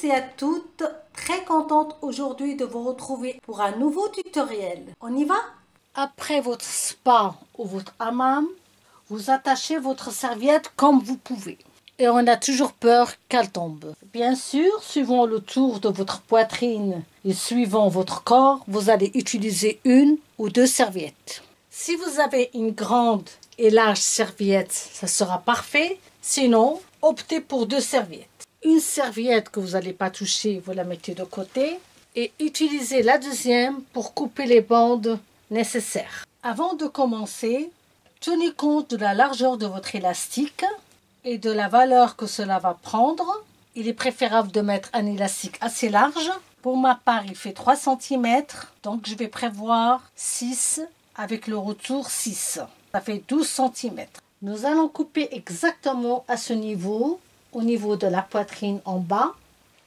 tous et à toutes, très contente aujourd'hui de vous retrouver pour un nouveau tutoriel. On y va? Après votre spa ou votre hammam, vous attachez votre serviette comme vous pouvez. Et on a toujours peur qu'elle tombe. Bien sûr, suivant le tour de votre poitrine et suivant votre corps, vous allez utiliser une ou deux serviettes. Si vous avez une grande et large serviette, ça sera parfait. Sinon, optez pour deux serviettes. Une serviette que vous n'allez pas toucher, vous la mettez de côté et utilisez la deuxième pour couper les bandes nécessaires. Avant de commencer, tenez compte de la largeur de votre élastique et de la valeur que cela va prendre. Il est préférable de mettre un élastique assez large. Pour ma part, il fait 3 cm, donc je vais prévoir 6 avec le retour 6. Ça fait 12 cm. Nous allons couper exactement à ce niveau, au niveau de la poitrine en bas.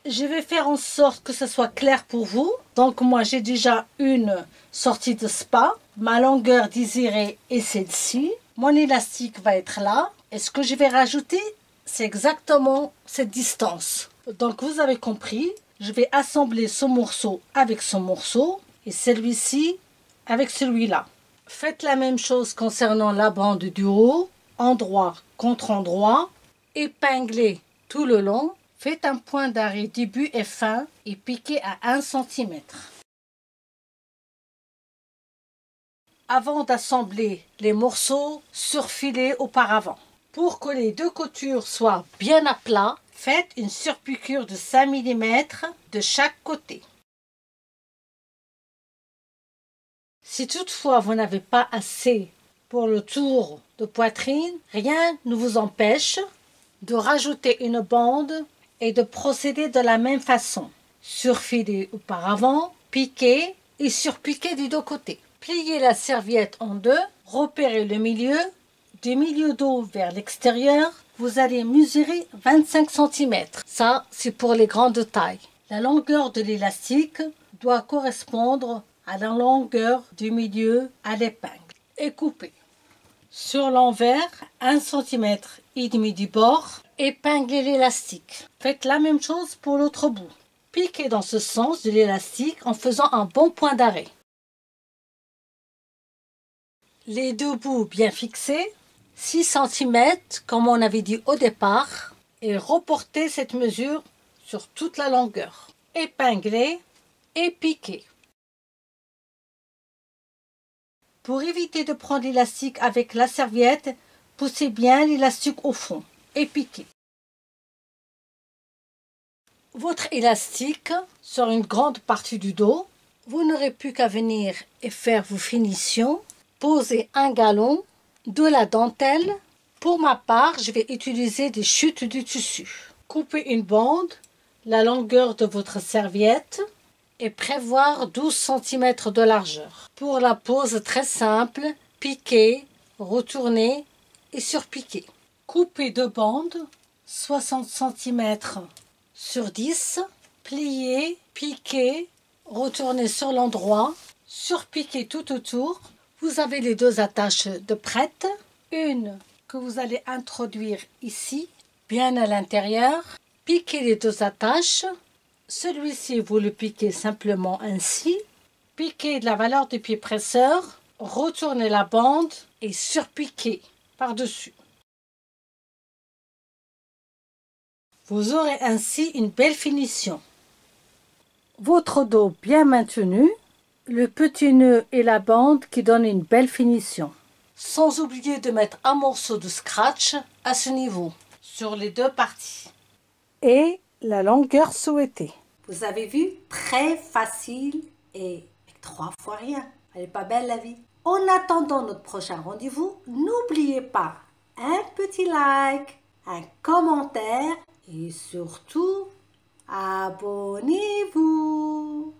Je vais faire en sorte que ce soit clair pour vous. Donc moi j'ai déjà une sortie de spa. Ma longueur désirée est celle-ci. Mon élastique va être là. Et ce que je vais rajouter, c'est exactement cette distance. Donc vous avez compris, je vais assembler ce morceau avec ce morceau et celui-ci avec celui-là. Faites la même chose concernant la bande du haut, endroit contre endroit, épinglez tout le long, faites un point d'arrêt début et fin et piquez à 1 cm. Avant d'assembler les morceaux, surfilez auparavant. Pour que les deux coutures soient bien à plat, faites une surpiqûre de 5 mm de chaque côté. Si toutefois vous n'avez pas assez pour le tour de poitrine, rien ne vous empêche de rajouter une bande et de procéder de la même façon. Surfiler auparavant, piquer et surpiquer des deux côtés. Pliez la serviette en deux, repérez le milieu, du milieu d'eau vers l'extérieur, vous allez mesurer 25 cm. Ça, c'est pour les grandes tailles. La longueur de l'élastique doit correspondre à la longueur du milieu à l'épingle et couper. Sur l'envers, 1 cm et demi du bord, épinglez l'élastique. Faites la même chose pour l'autre bout. Piquez dans ce sens de l'élastique en faisant un bon point d'arrêt. Les deux bouts bien fixés, 6 cm comme on avait dit au départ, et reportez cette mesure sur toute la longueur. Épinglez et piquez. Pour éviter de prendre l'élastique avec la serviette, poussez bien l'élastique au fond et piquez. Votre élastique sur une grande partie du dos, vous n'aurez plus qu'à venir et faire vos finitions. Posez un galon, de la dentelle. Pour ma part, je vais utiliser des chutes du tissu. Coupez une bande, la longueur de votre serviette, et prévoir 12 cm de largeur. Pour la pose très simple, piquez, retournez et surpiquez. Coupez deux bandes, 60 cm sur 10, pliez, piquez, retournez sur l'endroit, surpiquez tout autour. Vous avez les deux attaches de prête, une que vous allez introduire ici, bien à l'intérieur, piquez les deux attaches. Celui-ci, vous le piquez simplement ainsi. Piquez de la valeur du pied presseur, retournez la bande et surpiquez par-dessus. Vous aurez ainsi une belle finition. Votre dos bien maintenu, le petit nœud et la bande qui donnent une belle finition. Sans oublier de mettre un morceau de scratch à ce niveau, sur les deux parties. Et la longueur souhaitée. Vous avez vu, très facile et 3 fois rien. Elle est pas belle la vie. En attendant notre prochain rendez-vous, n'oubliez pas un petit like, un commentaire et surtout, abonnez-vous.